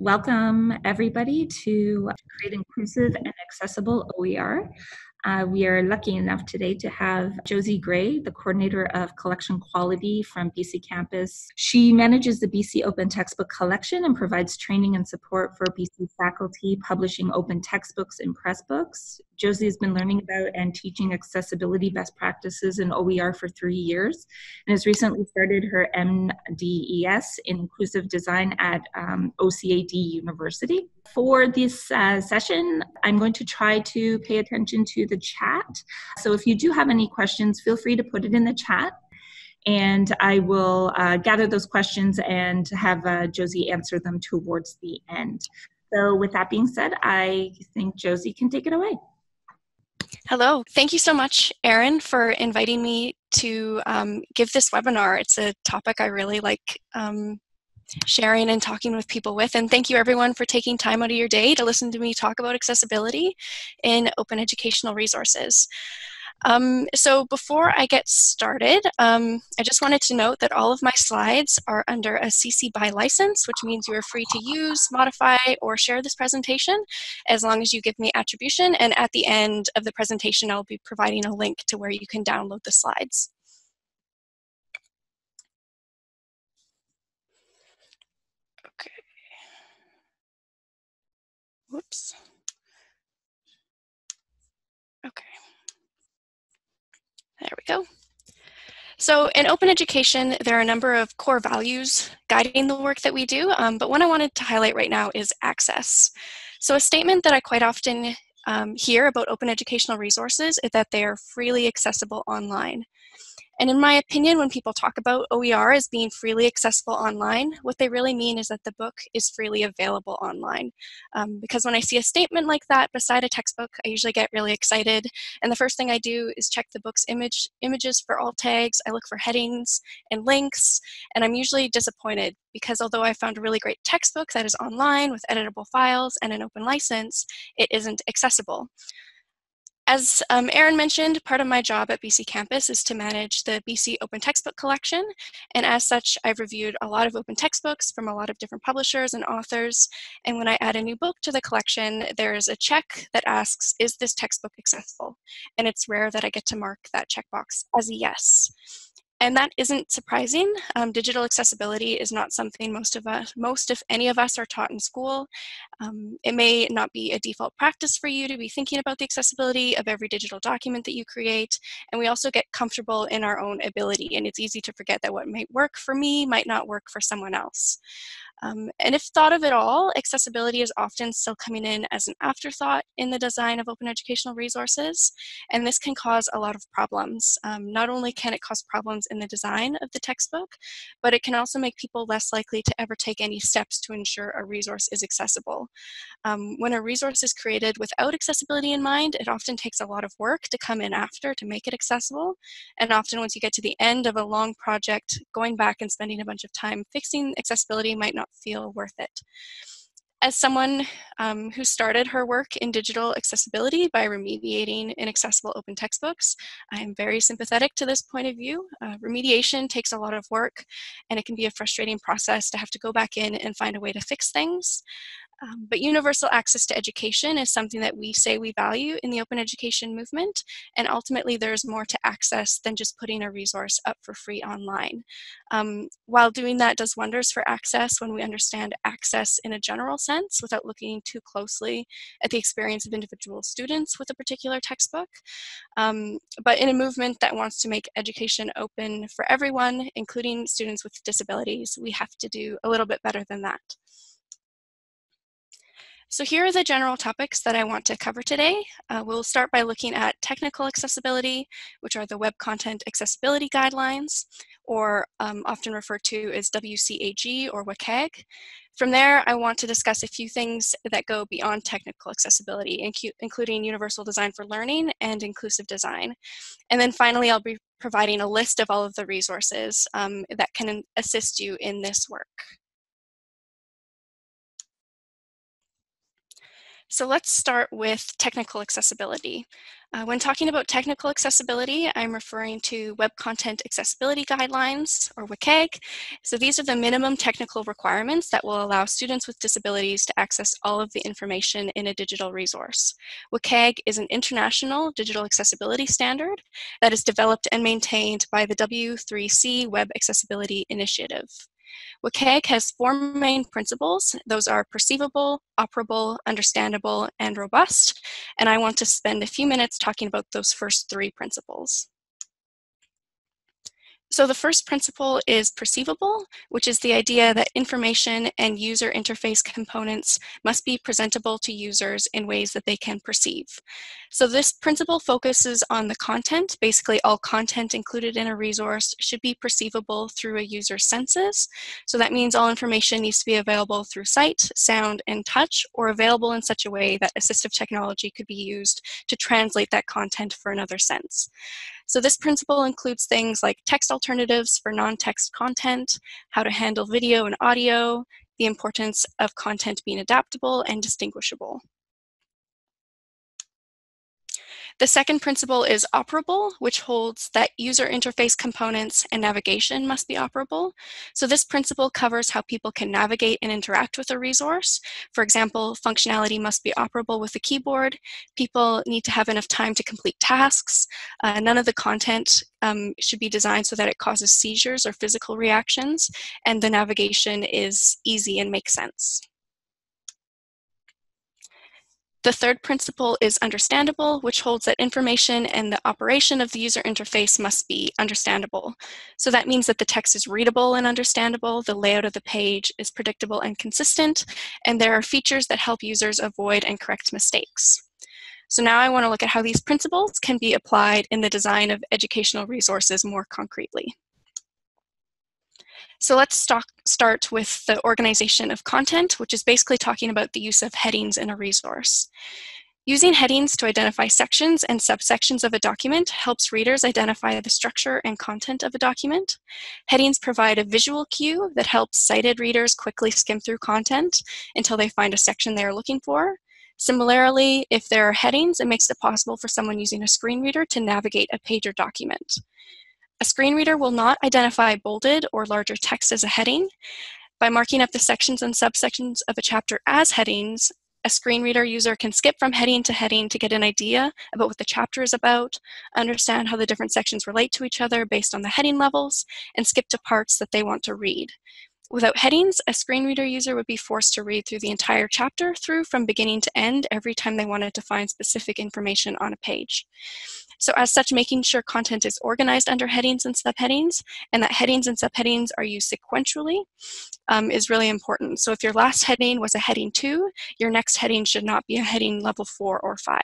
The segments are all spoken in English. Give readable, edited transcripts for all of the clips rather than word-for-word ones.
Welcome everybody to Create Inclusive and Accessible OER. We are lucky enough today to have Josie Gray, the coordinator of collection quality from BC Campus. She manages the BC Open Textbook Collection and provides training and support for BC faculty publishing open textbooks in Pressbooks. Josie has been learning about and teaching accessibility best practices in OER for 3 years and has recently started her MDES in Inclusive Design at OCAD University. For this session, I'm going to try to pay attention to the chat. So if you do have any questions, feel free to put it in the chat, and I will gather those questions and have Josie answer them towards the end. So with that being said, I think Josie can take it away. Hello. Thank you so much, Aaron, for inviting me to give this webinar. It's a topic I really like sharing and talking with people with. And thank you, everyone, for taking time out of your day to listen to me talk about accessibility in open educational resources. So before I get started, I just wanted to note that all of my slides are under a CC BY license, which means you are free to use, modify, or share this presentation as long as you give me attribution. And at the end of the presentation, I'll be providing a link to where you can download the slides. Okay. Whoops. Okay. There we go. So in open education, there are a number of core values guiding the work that we do, but one I wanted to highlight right now is access. So a statement that I quite often hear about open educational resources is that they are freely accessible online. And in my opinion, when people talk about OER as being freely accessible online, what they really mean is that the book is freely available online. Because when I see a statement like that beside a textbook, I usually get really excited. And the first thing I do is check the book's images for alt tags. I look for headings and links, and I'm usually disappointed because although I found a really great textbook that is online with editable files and an open license, it isn't accessible. As Aaron mentioned, part of my job at BC Campus is to manage the BC Open Textbook Collection, and as such, I've reviewed a lot of open textbooks from a lot of different publishers and authors, and when I add a new book to the collection, there is a check that asks, is this textbook accessible? And it's rare that I get to mark that checkbox as a yes. And that isn't surprising. Digital accessibility is not something most if any of us are taught in school. It may not be a default practice for you to be thinking about the accessibility of every digital document that you create. And we also get comfortable in our own ability. And it's easy to forget that what might work for me might not work for someone else. And if thought of at all, accessibility is often still coming in as an afterthought in the design of open educational resources, and this can cause a lot of problems. Not only can it cause problems in the design of the textbook, but it can also make people less likely to ever take any steps to ensure a resource is accessible. When a resource is created without accessibility in mind, it often takes a lot of work to come in after to make it accessible, and often once you get to the end of a long project, going back and spending a bunch of time fixing accessibility might not feel worth it. As someone who started her work in digital accessibility by remediating inaccessible open textbooks, I am very sympathetic to this point of view. Remediation takes a lot of work, and it can be a frustrating process to have to go back in and find a way to fix things. But universal access to education is something that we say we value in the open education movement, and ultimately there's more to access than just putting a resource up for free online. While doing that does wonders for access when we understand access in a general sense without looking too closely at the experience of individual students with a particular textbook, but in a movement that wants to make education open for everyone, including students with disabilities, we have to do a little bit better than that. So here are the general topics that I want to cover today. We'll start by looking at technical accessibility, which are the Web Content Accessibility Guidelines, or often referred to as WCAG or WCAG. From there, I want to discuss a few things that go beyond technical accessibility, including universal design for learning and inclusive design. And then finally, I'll be providing a list of all of the resources that can assist you in this work. So let's start with technical accessibility. When talking about technical accessibility, I'm referring to Web Content Accessibility Guidelines, or WCAG. So these are the minimum technical requirements that will allow students with disabilities to access all of the information in a digital resource. WCAG is an international digital accessibility standard that is developed and maintained by the W3C Web Accessibility Initiative. WCAG has four main principles. Those are perceivable, operable, understandable, and robust. And I want to spend a few minutes talking about those first three principles. So the first principle is perceivable, which is the idea that information and user interface components must be presentable to users in ways that they can perceive. So this principle focuses on the content. Basically, all content included in a resource should be perceivable through a user's senses. So that means all information needs to be available through sight, sound, and touch, or available in such a way that assistive technology could be used to translate that content for another sense. So this principle includes things like text alternatives for non-text content, how to handle video and audio, the importance of content being adaptable and distinguishable. The second principle is operable, which holds that user interface components and navigation must be operable. So this principle covers how people can navigate and interact with a resource. For example, functionality must be operable with the keyboard. People need to have enough time to complete tasks. None of the content should be designed so that it causes seizures or physical reactions, and the navigation is easy and makes sense. The third principle is understandable, which holds that information and the operation of the user interface must be understandable. So that means that the text is readable and understandable, the layout of the page is predictable and consistent, and there are features that help users avoid and correct mistakes. So now I want to look at how these principles can be applied in the design of educational resources more concretely. So let's start with the organization of content, which is basically talking about the use of headings in a resource. Using headings to identify sections and subsections of a document helps readers identify the structure and content of a document. Headings provide a visual cue that helps sighted readers quickly skim through content until they find a section they are looking for. Similarly, if there are headings, it makes it possible for someone using a screen reader to navigate a page or document. A screen reader will not identify bolded or larger text as a heading. By marking up the sections and subsections of a chapter as headings, a screen reader user can skip from heading to heading to get an idea about what the chapter is about, understand how the different sections relate to each other based on the heading levels, and skip to parts that they want to read. Without headings, a screen reader user would be forced to read through the entire chapter through from beginning to end every time they wanted to find specific information on a page. So as such, making sure content is organized under headings and subheadings, and that headings and subheadings are used sequentially, is really important. So if your last heading was a heading 2, your next heading should not be a heading level 4 or 5.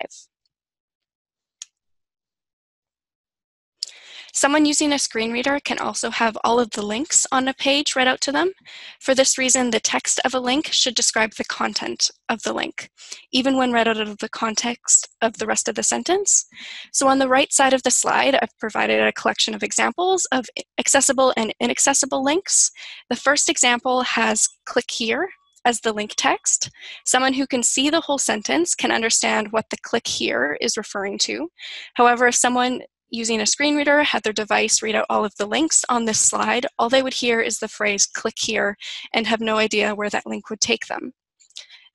Someone using a screen reader can also have all of the links on a page read out to them. For this reason, the text of a link should describe the content of the link, even when read out of the context of the rest of the sentence. So on the right side of the slide, I've provided a collection of examples of accessible and inaccessible links. The first example has "click here" as the link text. Someone who can see the whole sentence can understand what the "click here" is referring to. However, if someone using a screen reader had their device read out all of the links on this slide, all they would hear is the phrase "click here" and have no idea where that link would take them.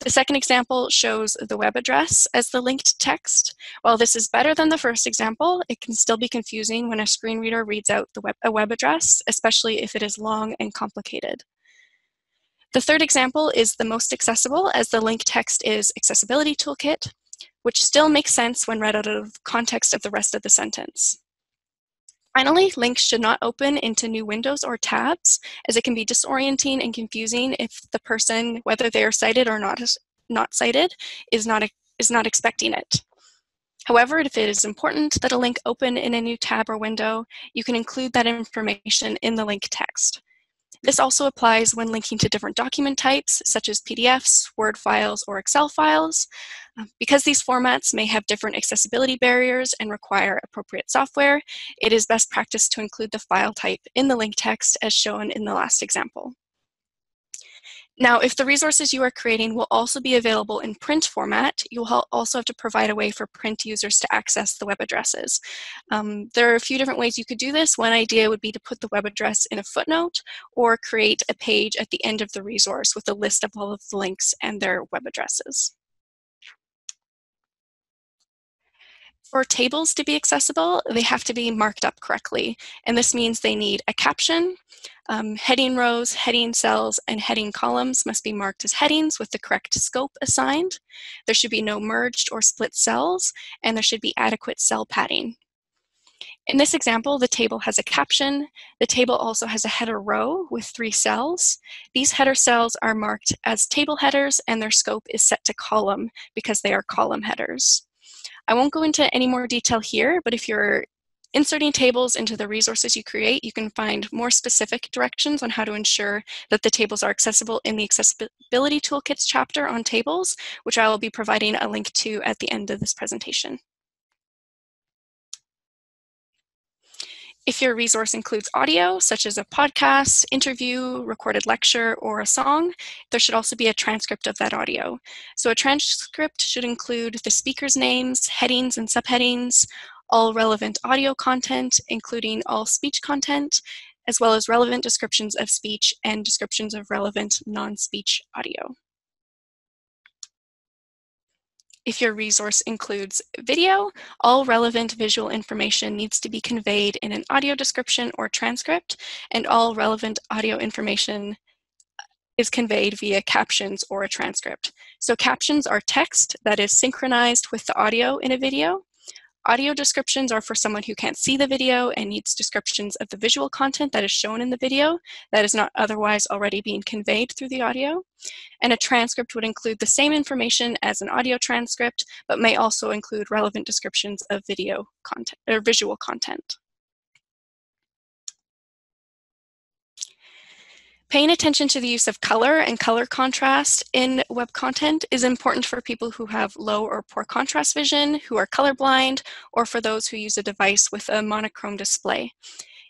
The second example shows the web address as the linked text. While this is better than the first example, it can still be confusing when a screen reader reads out a web address, especially if it is long and complicated. The third example is the most accessible, as the link text is "Accessibility Toolkit," which still makes sense when read out of context of the rest of the sentence. Finally, links should not open into new windows or tabs, as it can be disorienting and confusing if the person, whether they are sighted or not sighted, is not expecting it. However, if it is important that a link open in a new tab or window, you can include that information in the link text. This also applies when linking to different document types, such as PDFs, Word files, or Excel files. Because these formats may have different accessibility barriers and require appropriate software, it is best practice to include the file type in the link text as shown in the last example. Now, if the resources you are creating will also be available in print format, you will also have to provide a way for print users to access the web addresses. There are a few different ways you could do this. One idea would be to put the web address in a footnote or create a page at the end of the resource with a list of all of the links and their web addresses. For tables to be accessible, they have to be marked up correctly, and this means they need a caption. Heading rows, heading cells, and heading columns must be marked as headings with the correct scope assigned. There should be no merged or split cells, and there should be adequate cell padding. In this example, the table has a caption. The table also has a header row with 3 cells. These header cells are marked as table headers, and their scope is set to column because they are column headers. I won't go into any more detail here, but if you're inserting tables into the resources you create, you can find more specific directions on how to ensure that the tables are accessible in the Accessibility Toolkits chapter on tables, which I will be providing a link to at the end of this presentation. If your resource includes audio, such as a podcast, interview, recorded lecture, or a song, there should also be a transcript of that audio. So a transcript should include the speaker's names, headings and subheadings, all relevant audio content, including all speech content, as well as relevant descriptions of speech and descriptions of relevant non-speech audio. If your resource includes video, all relevant visual information needs to be conveyed in an audio description or transcript, and all relevant audio information is conveyed via captions or a transcript. So captions are text that is synchronized with the audio in a video. Audio descriptions are for someone who can't see the video and needs descriptions of the visual content that is shown in the video that is not otherwise already being conveyed through the audio. And a transcript would include the same information as an audio transcript, but may also include relevant descriptions of video content or visual content. Paying attention to the use of color and color contrast in web content is important for people who have low or poor contrast vision, who are colorblind, or for those who use a device with a monochrome display.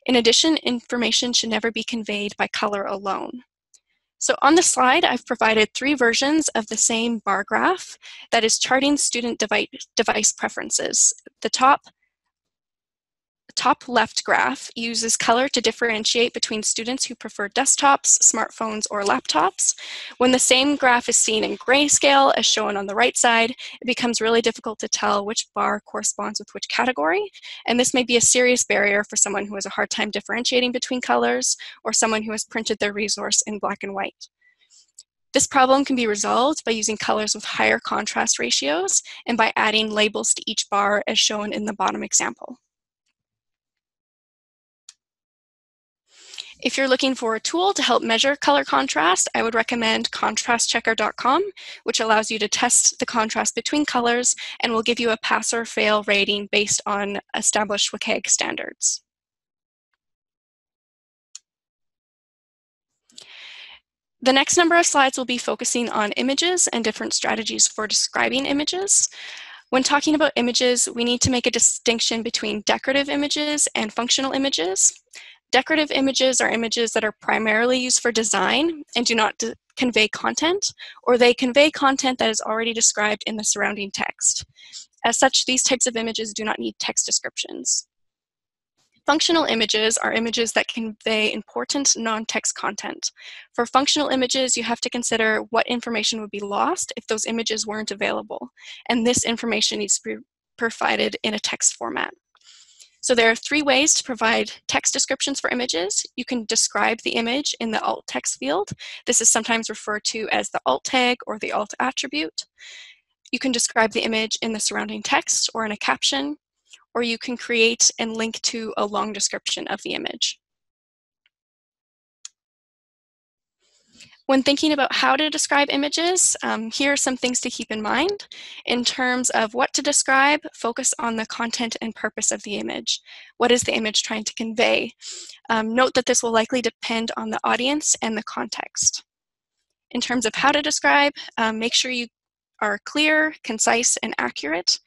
In addition, information should never be conveyed by color alone. So on the slide, I've provided 3 versions of the same bar graph that is charting student device preferences. The top left graph uses color to differentiate between students who prefer desktops, smartphones, or laptops. When the same graph is seen in grayscale as shown on the right side, it becomes really difficult to tell which bar corresponds with which category, and this may be a serious barrier for someone who has a hard time differentiating between colors or someone who has printed their resource in black and white. This problem can be resolved by using colors with higher contrast ratios and by adding labels to each bar as shown in the bottom example. If you're looking for a tool to help measure color contrast, I would recommend contrastchecker.com, which allows you to test the contrast between colors and will give you a pass or fail rating based on established WCAG standards. The next number of slides will be focusing on images and different strategies for describing images. When talking about images, we need to make a distinction between decorative images and functional images. Decorative images are images that are primarily used for design and do not convey content, or they convey content that is already described in the surrounding text. As such, these types of images do not need text descriptions. Functional images are images that convey important non-text content. For functional images, you have to consider what information would be lost if those images weren't available, and this information needs to be provided in a text format. So there are 3 ways to provide text descriptions for images. You can describe the image in the alt text field. This is sometimes referred to as the alt tag or the alt attribute. You can describe the image in the surrounding text or in a caption, or you can create and link to a long description of the image. When thinking about how to describe images, here are some things to keep in mind. In terms of what to describe, focus on the content and purpose of the image. What is the image trying to convey? Note that this will likely depend on the audience and the context. In terms of how to describe, make sure you are clear, concise, and accurate.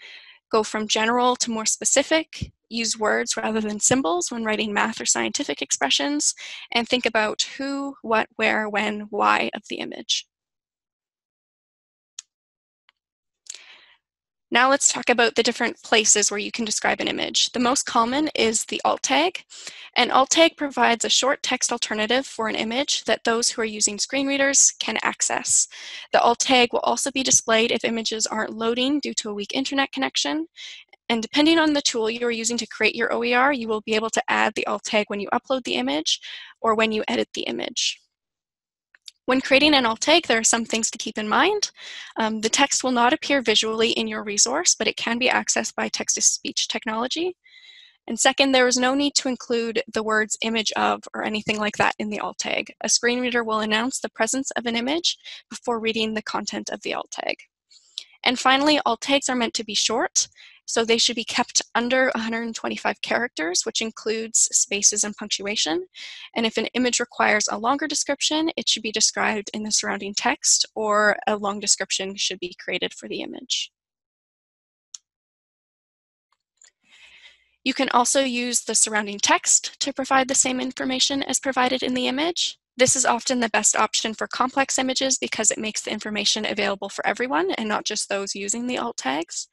Go from general to more specific. use words rather than symbols when writing math or scientific expressions, and think about who, what, where, when, why of the image. Now let's talk about the different places where you can describe an image. The most common is the alt tag. An alt tag provides a short text alternative for an image that those who are using screen readers can access. The alt tag will also be displayed if images aren't loading due to a weak internet connection. And depending on the tool you're using to create your OER, you will be able to add the alt tag when you upload the image or when you edit the image. When creating an alt tag, there are some things to keep in mind. The text will not appear visually in your resource, but it can be accessed by text-to-speech technology. And second, there is no need to include the words image of or anything like that in the alt tag. A screen reader will announce the presence of an image before reading the content of the alt tag. And finally, alt tags are meant to be short, so they should be kept under 125 characters, which includes spaces and punctuation. And if an image requires a longer description, it should be described in the surrounding text, or a long description should be created for the image. You can also use the surrounding text to provide the same information as provided in the image. This is often the best option for complex images because it makes the information available for everyone and not just those using the alt tags.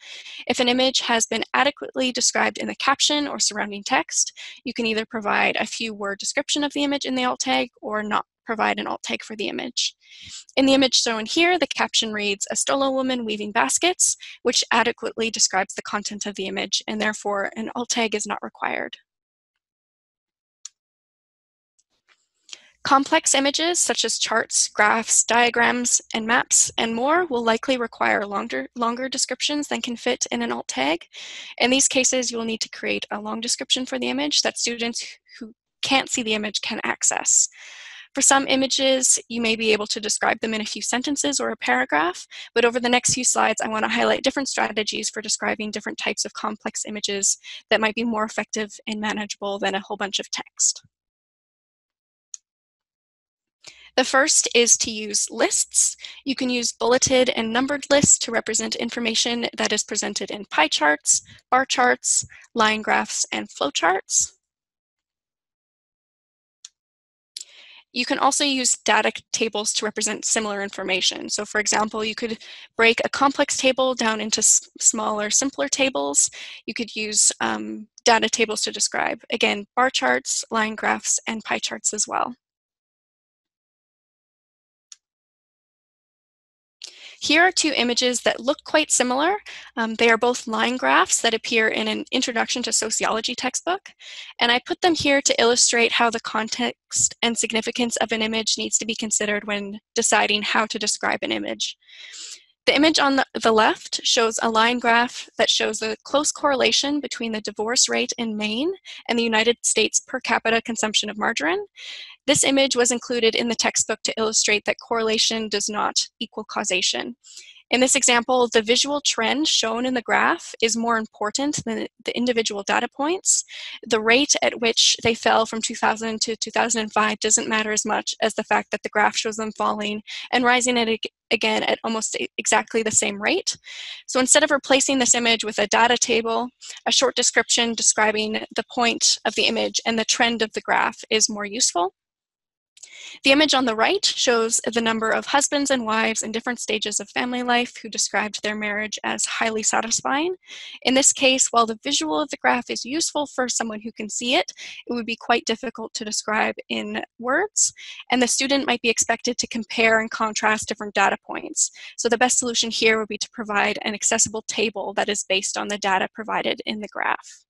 If an image has been adequately described in the caption or surrounding text, you can either provide a few word description of the image in the alt tag or not provide an alt tag for the image. In the image shown here, the caption reads, "A Stolo woman weaving baskets," which adequately describes the content of the image, and therefore an alt tag is not required. Complex images such as charts, graphs, diagrams, and maps, and more will likely require longer descriptions than can fit in an alt tag. In these cases, you will need to create a long description for the image that students who can't see the image can access. For some images, you may be able to describe them in a few sentences or a paragraph, but over the next few slides, I want to highlight different strategies for describing different types of complex images that might be more effective and manageable than a whole bunch of text. The first is to use lists. You can use bulleted and numbered lists to represent information that is presented in pie charts, bar charts, line graphs, and flowcharts. You can also use data tables to represent similar information. So for example, you could break a complex table down into smaller, simpler tables. You could use data tables to describe, again, bar charts, line graphs, and pie charts as well. Here are two images that look quite similar. They are both line graphs that appear in an Introduction to Sociology textbook. And I put them here to illustrate how the context and significance of an image needs to be considered when deciding how to describe an image. The image on the left shows a line graph that shows the close correlation between the divorce rate in Maine and the United States per capita consumption of margarine. This image was included in the textbook to illustrate that correlation does not equal causation. In this example, the visual trend shown in the graph is more important than the individual data points. The rate at which they fell from 2000 to 2005 doesn't matter as much as the fact that the graph shows them falling and rising again at almost exactly the same rate. So instead of replacing this image with a data table, a short description describing the point of the image and the trend of the graph is more useful. The image on the right shows the number of husbands and wives in different stages of family life who described their marriage as highly satisfying. In this case, while the visual of the graph is useful for someone who can see it, it would be quite difficult to describe in words, and the student might be expected to compare and contrast different data points. So the best solution here would be to provide an accessible table that is based on the data provided in the graph.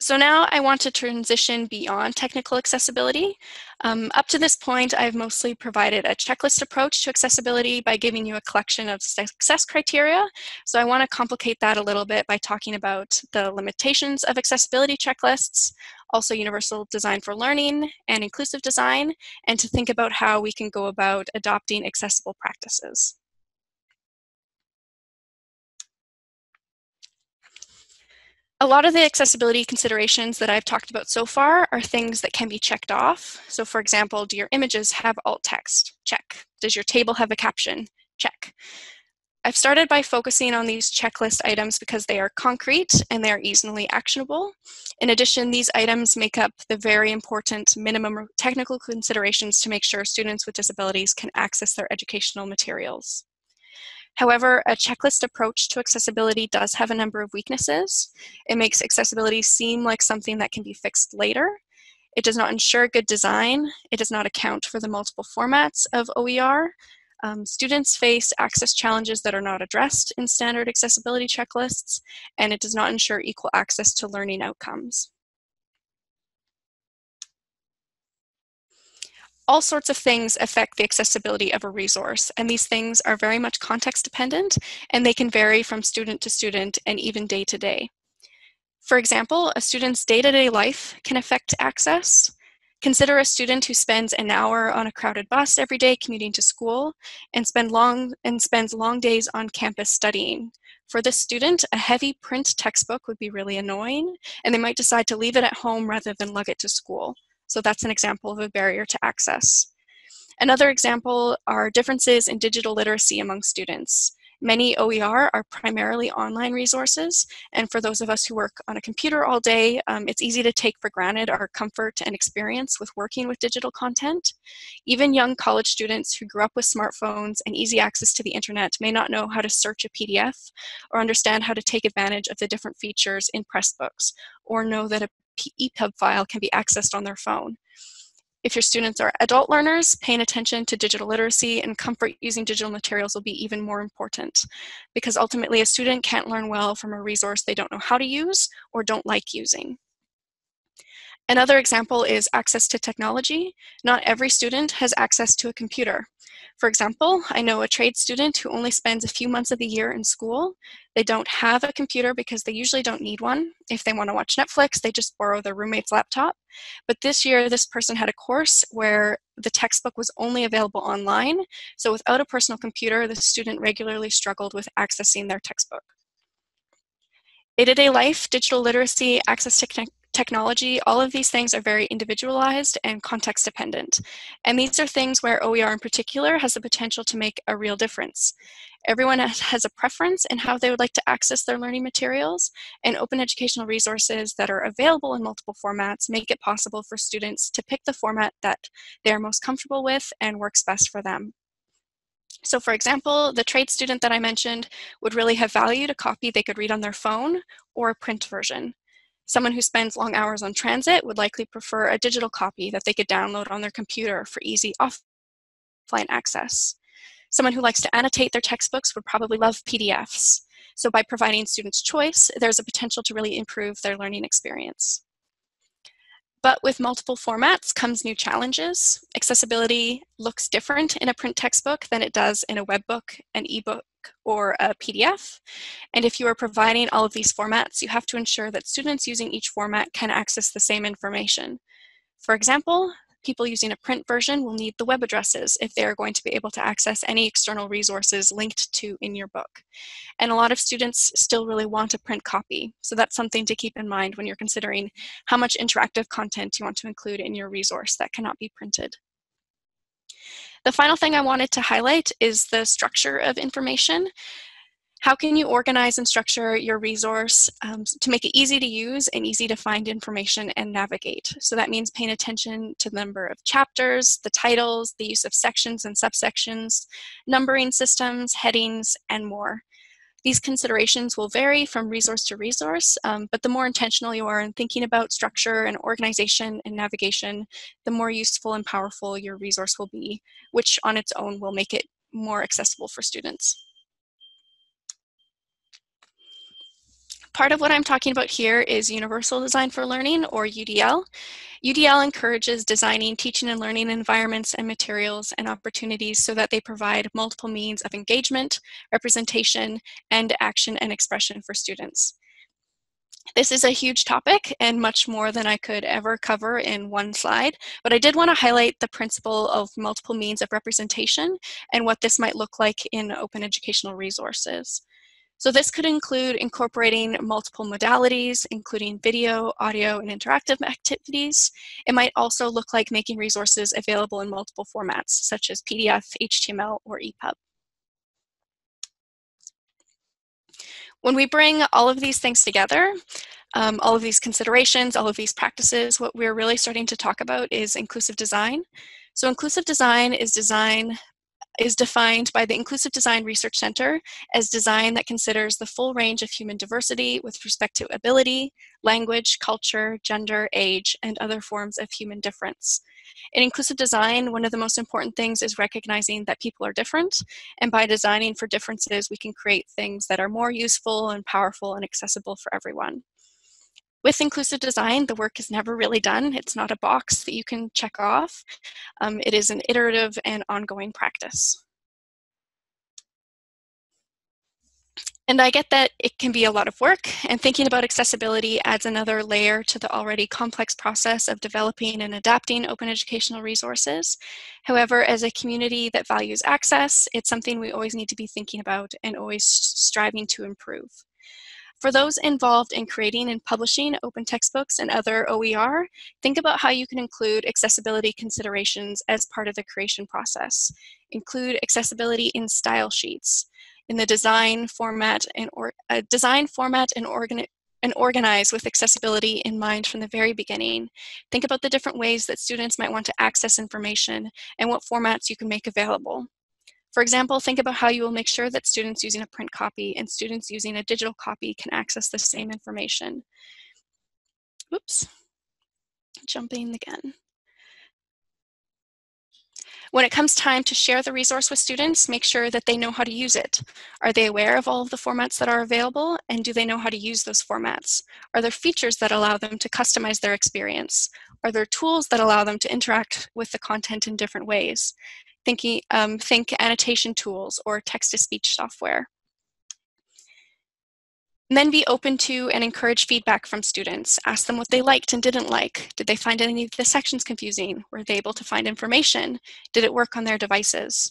So now I want to transition beyond technical accessibility. Up to this point, I've mostly provided a checklist approach to accessibility by giving you a collection of success criteria. So I want to complicate that a little bit by talking about the limitations of accessibility checklists, also universal design for learning and inclusive design, and to think about how we can go about adopting accessible practices. A lot of the accessibility considerations that I've talked about so far are things that can be checked off. So for example, do your images have alt text? Check. Does your table have a caption? Check. I've started by focusing on these checklist items because they are concrete and they are easily actionable. In addition, these items make up the very important minimum technical considerations to make sure students with disabilities can access their educational materials. However, a checklist approach to accessibility does have a number of weaknesses. It makes accessibility seem like something that can be fixed later. It does not ensure good design. It does not account for the multiple formats of OER. Students face access challenges that are not addressed in standard accessibility checklists, and it does not ensure equal access to learning outcomes. All sorts of things affect the accessibility of a resource, and these things are very much context dependent, and they can vary from student to student and even day to day. For example, a student's day-to-day life can affect access. Consider a student who spends an hour on a crowded bus every day commuting to school and spends long days on campus studying. For this student, a heavy print textbook would be really annoying, and they might decide to leave it at home rather than lug it to school. So that's an example of a barrier to access. Another example are differences in digital literacy among students. Many OER are primarily online resources, and for those of us who work on a computer all day, it's easy to take for granted our comfort and experience with working with digital content. Even young college students who grew up with smartphones and easy access to the internet may not know how to search a PDF or understand how to take advantage of the different features in Pressbooks, or know that an EPUB file can be accessed on their phone. If your students are adult learners, paying attention to digital literacy and comfort using digital materials will be even more important, because ultimately a student can't learn well from a resource they don't know how to use or don't like using. Another example is access to technology. Not every student has access to a computer. For example, I know a trade student who only spends a few months of the year in school. They don't have a computer because they usually don't need one. If they want to watch Netflix, they just borrow their roommate's laptop. But this year, this person had a course where the textbook was only available online. So without a personal computer, the student regularly struggled with accessing their textbook. Day-to-day life, digital literacy, access to technology, all of these things are very individualized and context dependent. And these are things where OER in particular has the potential to make a real difference. Everyone has a preference in how they would like to access their learning materials, and open educational resources that are available in multiple formats make it possible for students to pick the format that they are most comfortable with and works best for them. So for example, the trade student that I mentioned would really have valued a copy they could read on their phone or a print version. Someone who spends long hours on transit would likely prefer a digital copy that they could download on their computer for easy offline access. Someone who likes to annotate their textbooks would probably love PDFs. So by providing students choice, there's a potential to really improve their learning experience. But with multiple formats comes new challenges. Accessibility looks different in a print textbook than it does in a web book, an ebook, or a PDF. And if you are providing all of these formats, you have to ensure that students using each format can access the same information. For example, people using a print version will need the web addresses if they are going to be able to access any external resources linked to in your book. And a lot of students still really want a print copy. So that's something to keep in mind when you're considering how much interactive content you want to include in your resource that cannot be printed. The final thing I wanted to highlight is the structure of information. How can you organize and structure your resource to make it easy to use and easy to find information and navigate? So that means paying attention to the number of chapters, the titles, the use of sections and subsections, numbering systems, headings, and more. These considerations will vary from resource to resource, but the more intentional you are in thinking about structure and organization and navigation, the more useful and powerful your resource will be, which on its own will make it more accessible for students. Part of what I'm talking about here is Universal Design for Learning, or UDL. UDL encourages designing teaching and learning environments and materials and opportunities so that they provide multiple means of engagement, representation, and action and expression for students. This is a huge topic and much more than I could ever cover in one slide, but I did want to highlight the principle of multiple means of representation and what this might look like in open educational resources. So this could include incorporating multiple modalities, including video, audio, and interactive activities. It might also look like making resources available in multiple formats, such as PDF, HTML, or EPUB. When we bring all of these things together, all of these considerations, all of these practices, what we're really starting to talk about is inclusive design. So inclusive design is defined by the Inclusive Design Research Center as design that considers the full range of human diversity with respect to ability, language, culture, gender, age, and other forms of human difference. In inclusive design, one of the most important things is recognizing that people are different, and by designing for differences, we can create things that are more useful and powerful and accessible for everyone. With inclusive design, the work is never really done. It's not a box that you can check off. It is an iterative and ongoing practice. And I get that it can be a lot of work, and thinking about accessibility adds another layer to the already complex process of developing and adapting open educational resources. However, as a community that values access, it's something we always need to be thinking about and always striving to improve. For those involved in creating and publishing open textbooks and other OER, think about how you can include accessibility considerations as part of the creation process. Include accessibility in style sheets, in the design format and organize with accessibility in mind from the very beginning. Think about the different ways that students might want to access information and what formats you can make available. For example, think about how you will make sure that students using a print copy and students using a digital copy can access the same information. Oops, jumping again. When it comes time to share the resource with students, make sure that they know how to use it. Are they aware of all of the formats that are available, and do they know how to use those formats? Are there features that allow them to customize their experience? Are there tools that allow them to interact with the content in different ways? Think annotation tools or text-to-speech software. And then be open to and encourage feedback from students. Ask them what they liked and didn't like. Did they find any of the sections confusing? Were they able to find information? Did it work on their devices?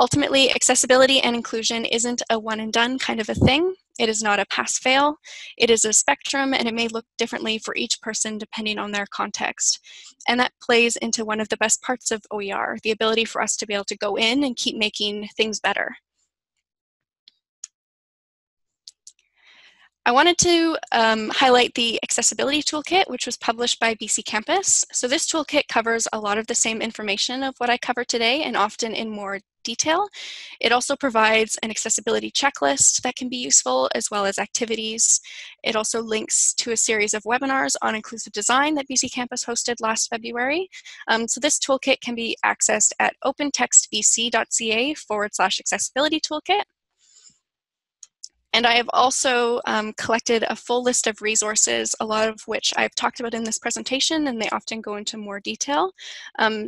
Ultimately, accessibility and inclusion isn't a one and done kind of a thing. It is not a pass-fail. It is a spectrum, and it may look differently for each person depending on their context. And that plays into one of the best parts of OER, the ability for us to be able to go in and keep making things better. I wanted to highlight the Accessibility Toolkit, which was published by BC Campus. So this toolkit covers a lot of the same information of what I cover today, and often in more detail. It also provides an accessibility checklist that can be useful, as well as activities. It also links to a series of webinars on inclusive design that BC Campus hosted last February. So this toolkit can be accessed at opentextbc.ca/accessibility toolkit. And I have also collected a full list of resources, a lot of which I've talked about in this presentation, and they often go into more detail.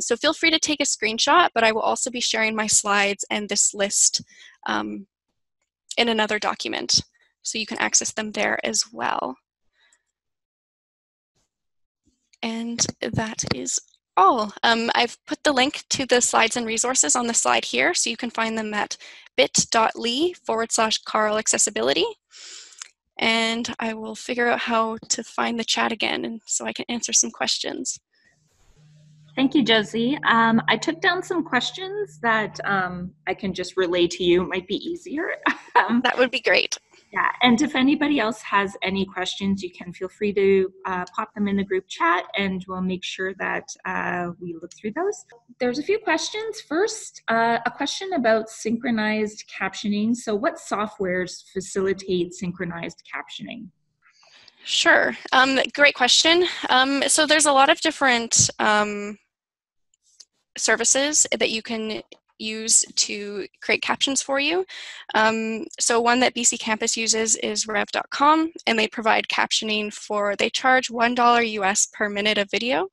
So feel free to take a screenshot, but I will also be sharing my slides and this list in another document, so you can access them there as well. And that is all. I've put the link to the slides and resources on the slide here, so you can find them at bit.ly/CarlAccessibility. And I will figure out how to find the chat again, and so I can answer some questions. Thank you, Josie. I took down some questions that I can just relay to you. It might be easier. That would be great. Yeah, and if anybody else has any questions, you can feel free to pop them in the group chat, and we'll make sure that we look through those. There's a few questions. First, a question about synchronized captioning. So what softwares facilitate synchronized captioning? Sure, great question. So there's a lot of different services that you can use to create captions for you. So one that BC Campus uses is Rev.com, and they provide captioning for, they charge $1 US per minute of video.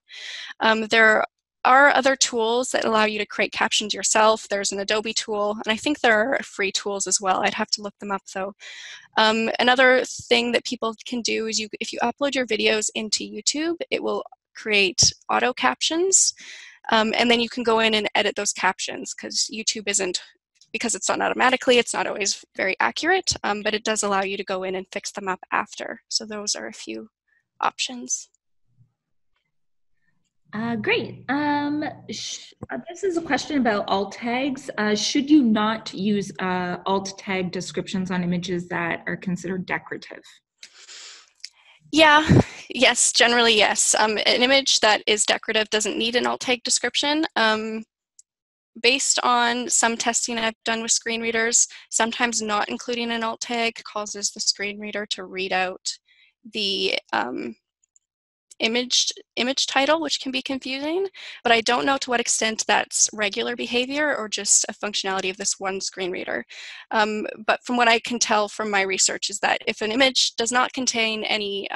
There are other tools that allow you to create captions yourself. There's an Adobe tool, and I think there are free tools as well. I'd have to look them up though. Another thing that people can do is if you upload your videos into YouTube, it will create auto captions. And then you can go in and edit those captions, because YouTube isn't, because it's done automatically, it's not always very accurate, but it does allow you to go in and fix them up after. So those are a few options. Great. This is a question about alt tags. Should you not use alt tag descriptions on images that are considered decorative? Yeah, yes, generally yes. An image that is decorative doesn't need an alt tag description. Based on some testing I've done with screen readers, sometimes not including an alt tag causes the screen reader to read out the image title, which can be confusing, but I don't know to what extent that's regular behavior or just a functionality of this one screen reader. But from what I can tell from my research is that if an image does not contain any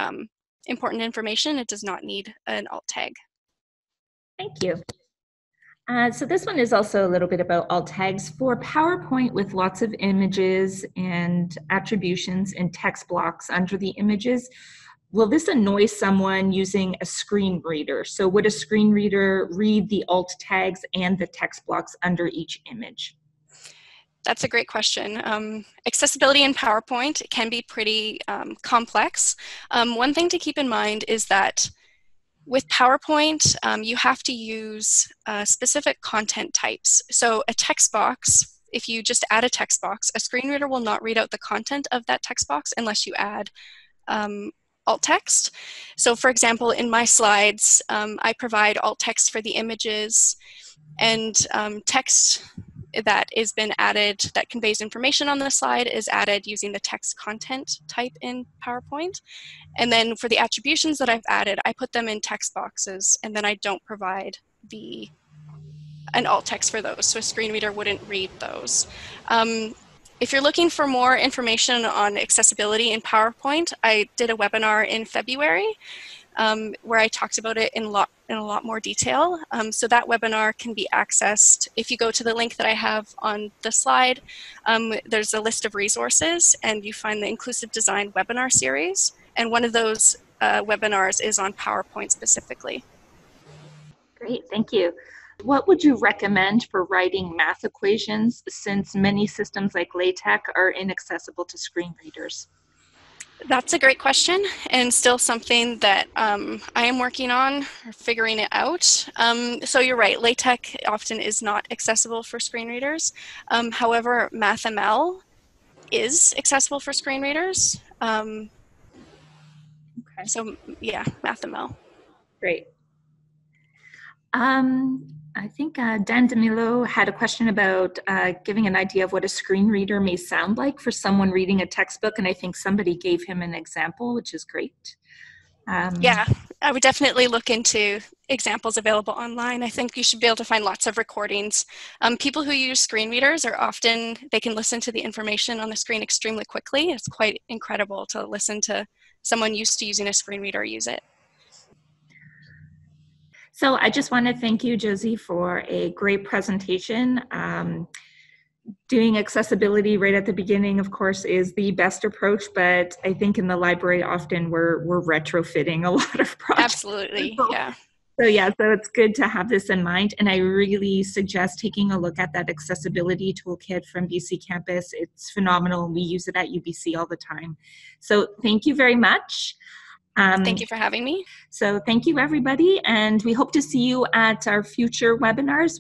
important information, it does not need an alt tag. Thank you. So this one is also a little bit about alt tags. For PowerPoint with lots of images and attributions and text blocks under the images, will this annoy someone using a screen reader? So would a screen reader read the alt tags and the text blocks under each image? That's a great question. Accessibility in PowerPoint can be pretty complex. One thing to keep in mind is that with PowerPoint, you have to use specific content types. So a text box, if you just add a text box, a screen reader will not read out the content of that text box unless you add alt text. So for example, in my slides, I provide alt text for the images and text that has been added that conveys information on the slide is added using the text content type in PowerPoint. And then for the attributions that I've added, I put them in text boxes and then I don't provide an alt text for those. So a screen reader wouldn't read those. If you're looking for more information on accessibility in PowerPoint, I did a webinar in February where I talked about it in a lot more detail. So that webinar can be accessed. If you go to the link that I have on the slide, there's a list of resources and you find the Inclusive Design webinar series. And one of those webinars is on PowerPoint specifically. Great, thank you. What would you recommend for writing math equations since many systems like LaTeX are inaccessible to screen readers? That's a great question and still something that I am working on or figuring it out. So you're right, LaTeX often is not accessible for screen readers. However, MathML is accessible for screen readers. Okay. So yeah, MathML. Great. I think Dan DeMillo had a question about giving an idea of what a screen reader may sound like for someone reading a textbook, and I think somebody gave him an example, which is great. Yeah, I would definitely look into examples available online. I think you should be able to find lots of recordings. People who use screen readers are often, they can listen to the information on the screen extremely quickly. It's quite incredible to listen to someone used to using a screen reader use it. So I just want to thank you, Josie, for a great presentation. Doing accessibility right at the beginning, of course, is the best approach, but I think in the library often we're retrofitting a lot of projects. Absolutely, yeah. So yeah, so it's good to have this in mind, and I really suggest taking a look at that accessibility toolkit from BC Campus. It's phenomenal. We use it at UBC all the time. So thank you very much. Thank you for having me. So thank you, everybody, and we hope to see you at our future webinars.